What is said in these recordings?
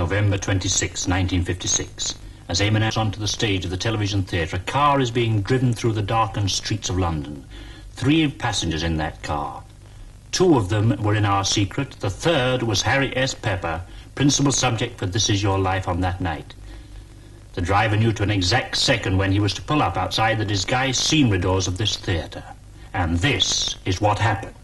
November 26, 1956. As Eamonn adds onto the stage of the television theatre, a car is being driven through the darkened streets of London. 3 passengers in that car. 2 of them were in Our Secret. The 3rd was Harry S. Pepper, principal subject for This Is Your Life on that night. The driver knew to an exact second when he was to pull up outside the disguised scenery doors of this theatre. And this is what happened.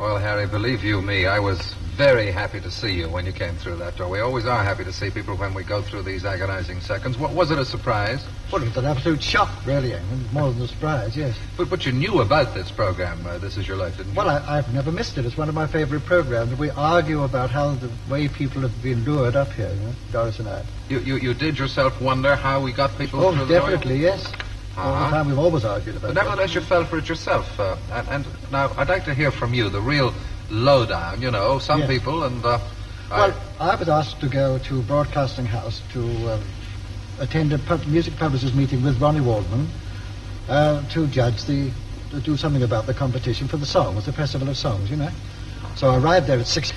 Well, Harry, believe you me, I was very happy to see you when you came through that door. We always are happy to see people when we go through these agonizing seconds. Was it a surprise? Well, it was an absolute shock, really. More than a surprise, yes. But you knew about this program, This Is Your Life, didn't you? Well, I've never missed it. It's one of my favorite programs. We argue about how the way people have been lured up here, you know, Doris and I. You did yourself wonder how we got people through the door? Oh, definitely, yes. All the time, we've always argued about it. But nevertheless, you fell for it yourself. And now, I'd like to hear from you the real lowdown, you know, some people and... Well, I was asked to go to Broadcasting House to attend a music publishers meeting with Ronnie Waldman to judge to do something about the competition for the songs, the Festival of Songs, you know. So I arrived there at 6...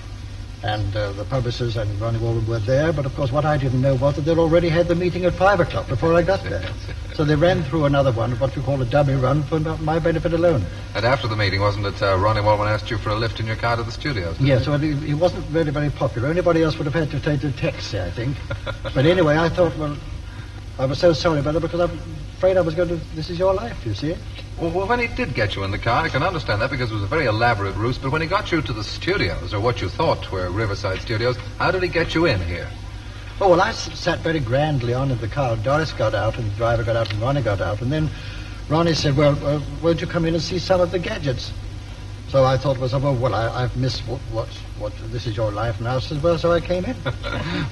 And the publishers and Ronnie Waldman were there, but of course what I didn't know was that they'd already had the meeting at 5 o'clock before I got there. So they ran through another one, what you call a dummy run, for my benefit alone. And after the meeting, wasn't it, Ronnie Waldman asked you for a lift in your car to the studios? Yes, well, he wasn't really very popular. Anybody else would have had to take a taxi, I think. But anyway, I thought, well, I was so sorry about it because I'm afraid I was going to... This is your life, you see. Well, when he did get you in the car, I can understand that because it was a very elaborate ruse, but when he got you to the studios, or what you thought were Riverside Studios, how did he get you in here? Oh, well, I sat very grandly on in the car. Doris got out, and the driver got out, and Ronnie got out, and then Ronnie said, well, won't you come in and see some of the gadgets? So I thought to myself, well, I've missed what This Is Your Life now, so I came in.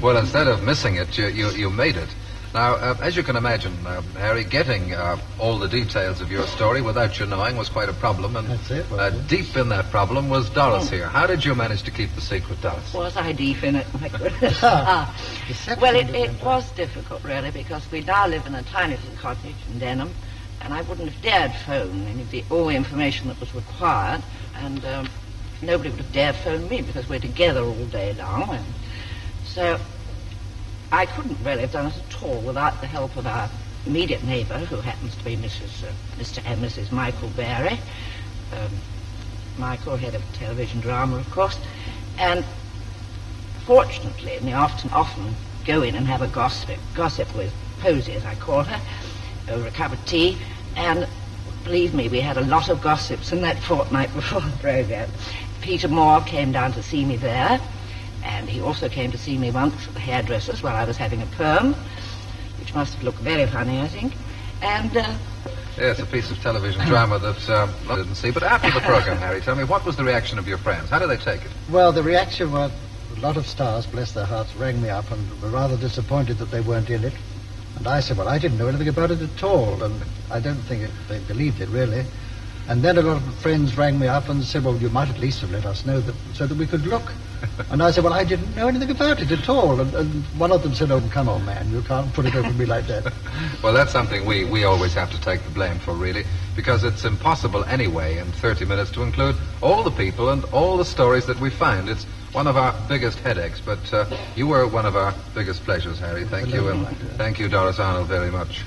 Well, instead of missing it, you made it. Now, as you can imagine, Harry, getting all the details of your story without you knowing was quite a problem, and deep in that problem was Doris here. How did you manage to keep the secret, Doris? Was I deep in it, my goodness? Well, it was difficult, really, because we now live in a tiny little cottage in Denham, and I wouldn't have dared phone any of all the information that was required, and nobody would have dared phone me because we're together all day long, and so... I couldn't really have done it at all without the help of our immediate neighbour, who happens to be Mr. and Mrs. Michael Barry. Michael, head of television drama, of course. And fortunately, and they often go in and have a gossip with Posy, as I call her, over a cup of tea. And believe me, we had a lot of gossips in that fortnight before the programme. Peter Moore came down to see me there. And he also came to see me once at the hairdresser's while I was having a perm, which must have looked very funny, I think. And, yes, a piece of television drama that I didn't see. But after the program, Harry, tell me, what was the reaction of your friends? How did they take it? Well, the reaction was a lot of stars, bless their hearts, rang me up and were rather disappointed that they weren't in it. And I said, well, I didn't know anything about it at all, and I don't think they believed it, really. And then a lot of friends rang me up and said, well, you might at least have let us know that, so that we could look. And I said, well, I didn't know anything about it at all. And one of them said, oh, come on, man, you can't put it over me like that. Well, that's something we always have to take the blame for, really, because it's impossible anyway in 30 minutes to include all the people and all the stories that we find. It's one of our biggest headaches, but you were one of our biggest pleasures, Harry. Thank you, and thank you, Doris Arnold, very much.